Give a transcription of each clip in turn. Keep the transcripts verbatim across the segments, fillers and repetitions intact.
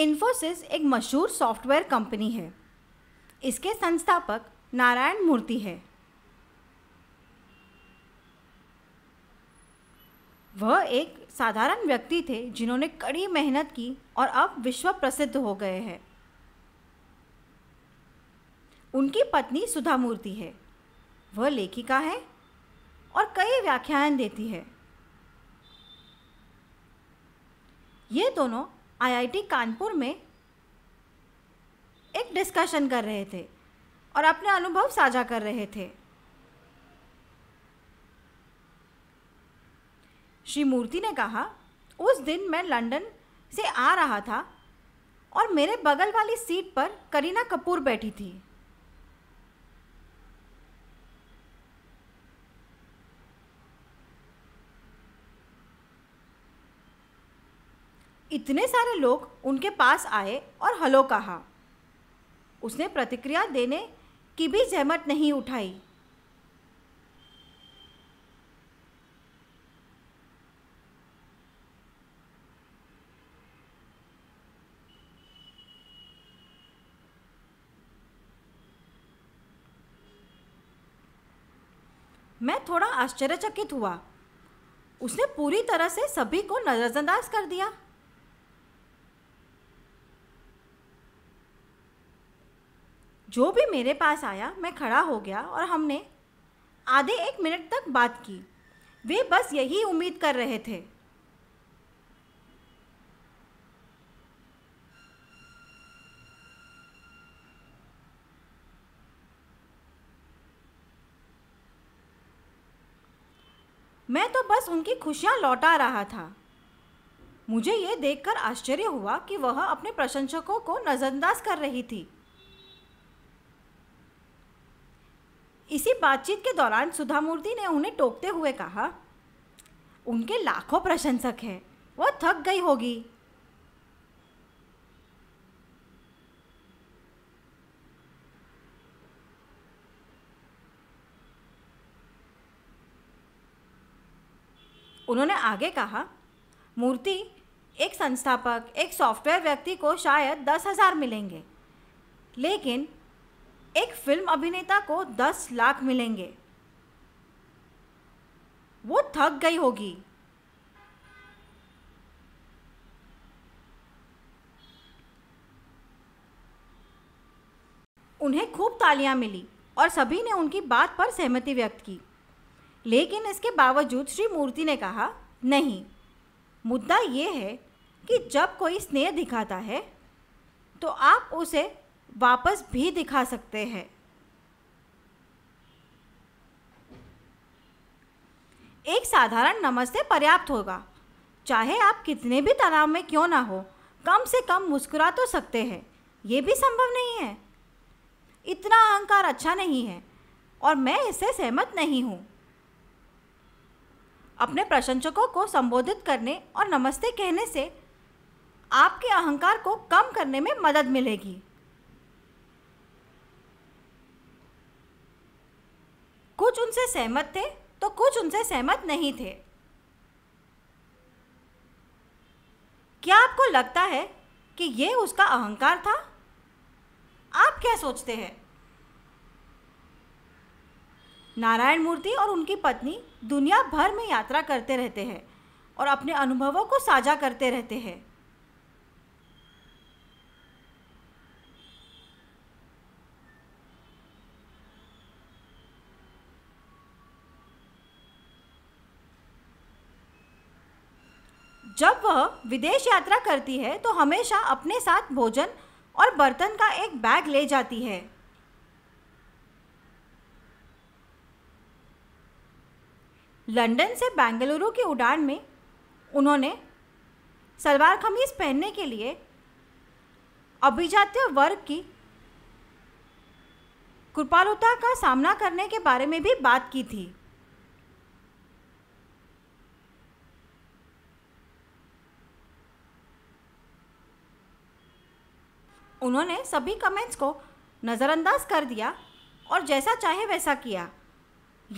इन्फोसिस एक मशहूर software company है। इसके संस्थापक नारायण मूर्ति है। वह एक साधारण व्यक्ति थे जिन्होंने कड़ी मेहनत की और अब विश्व प्रसिद्ध हो गए हैं। उनकी पत्नी सुधा मूर्ति है। वह लेखिका है और कई व्याख्यान देती है। ये दोनों आई आई टी कानपुर में एक डिस्कशन कर रहे थे और अपने अनुभव साझा कर रहे थे। श्री मूर्ति ने कहा, उस दिन मैं लंदन से आ रहा था और मेरे बगल वाली सीट पर करीना कपूर बैठी थी। इतने सारे लोग उनके पास आए और हेलो कहा। उसने प्रतिक्रिया देने की भी जहमत नहीं उठाई। मैं थोड़ा आश्चर्यचकित हुआ। उसने पूरी तरह से सभी को नजरअंदाज कर दिया। जो भी मेरे पास आया, मैं खड़ा हो गया और हमने आधे एक मिनट तक बात की। वे बस यही उम्मीद कर रहे थे। मैं तो बस उनकी खुशियां लौटा रहा था। मुझे ये देखकर आश्चर्य हुआ कि वह अपने प्रशंसकों को नजरअंदाज कर रही थी। इसी बातचीत के दौरान सुधा मूर्ति ने उन्हें टोकते हुए कहा, उनके लाखों प्रशंसक हैं, वह थक गई होगी। उन्होंने आगे कहा, मूर्ति, एक संस्थापक, एक सॉफ्टवेयर व्यक्ति को शायद दस हज़ार मिलेंगे, लेकिन एक फिल्म अभिनेता को दस लाख मिलेंगे। वो थक गई होगी। उन्हें खूब तालियां मिली और सभी ने उनकी बात पर सहमति व्यक्त की। लेकिन इसके बावजूद श्री मूर्ति ने कहा, नहीं, मुद्दा ये है कि जब कोई स्नेह दिखाता है तो आप उसे वापस भी दिखा सकते हैं। एक साधारण नमस्ते पर्याप्त होगा। चाहे आप कितने भी तनाव में क्यों ना हो, कम से कम मुस्कुरा तो सकते हैं। ये भी संभव नहीं है। इतना अहंकार अच्छा नहीं है और मैं इससे सहमत नहीं हूँ। अपने प्रशंसकों को संबोधित करने और नमस्ते कहने से आपके अहंकार को कम करने में मदद मिलेगी। कुछ उनसे सहमत थे तो कुछ उनसे सहमत नहीं थे। क्या आपको लगता है कि ये उसका अहंकार था? आप क्या सोचते हैं? नारायण मूर्ति और उनकी पत्नी दुनिया भर में यात्रा करते रहते हैं और अपने अनुभवों को साझा करते रहते हैं। जब वह विदेश यात्रा करती है तो हमेशा अपने साथ भोजन और बर्तन का एक बैग ले जाती है। लंदन से बेंगलुरु की उड़ान में उन्होंने सलवार कमीज पहनने के लिए अभिजात्य वर्ग की कृपालुता का सामना करने के बारे में भी बात की थी। उन्होंने सभी कमेंट्स को नज़रअंदाज कर दिया और जैसा चाहे वैसा किया।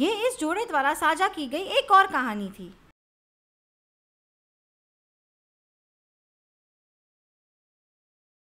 ये इस जोड़े द्वारा साझा की गई एक और कहानी थी।